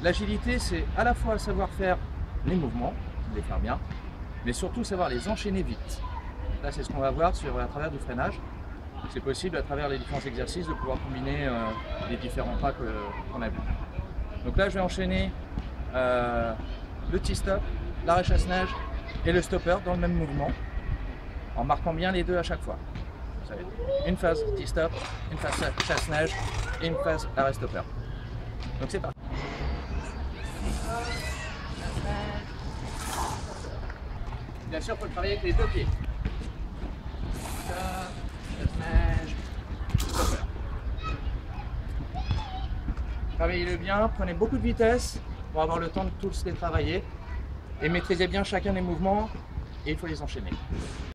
L'agilité, c'est à la fois savoir faire les mouvements, les faire bien, mais surtout savoir les enchaîner vite. Là, c'est ce qu'on va voir à travers du freinage. C'est possible, à travers les différents exercices, de pouvoir combiner les différents pas qu'on a vus. Donc là, je vais enchaîner le T-stop, l'arrêt-chasse-neige et le stopper dans le même mouvement, en marquant bien les deux à chaque fois. Ça va être une phase T-stop, une phase chasse-neige et une phase arrêt-stopper. Donc c'est parti. Bien sûr, il faut le travailler avec les deux pieds. Travaillez-le bien, prenez beaucoup de vitesse pour avoir le temps de tous les travailler et maîtrisez bien chacun des mouvements et il faut les enchaîner.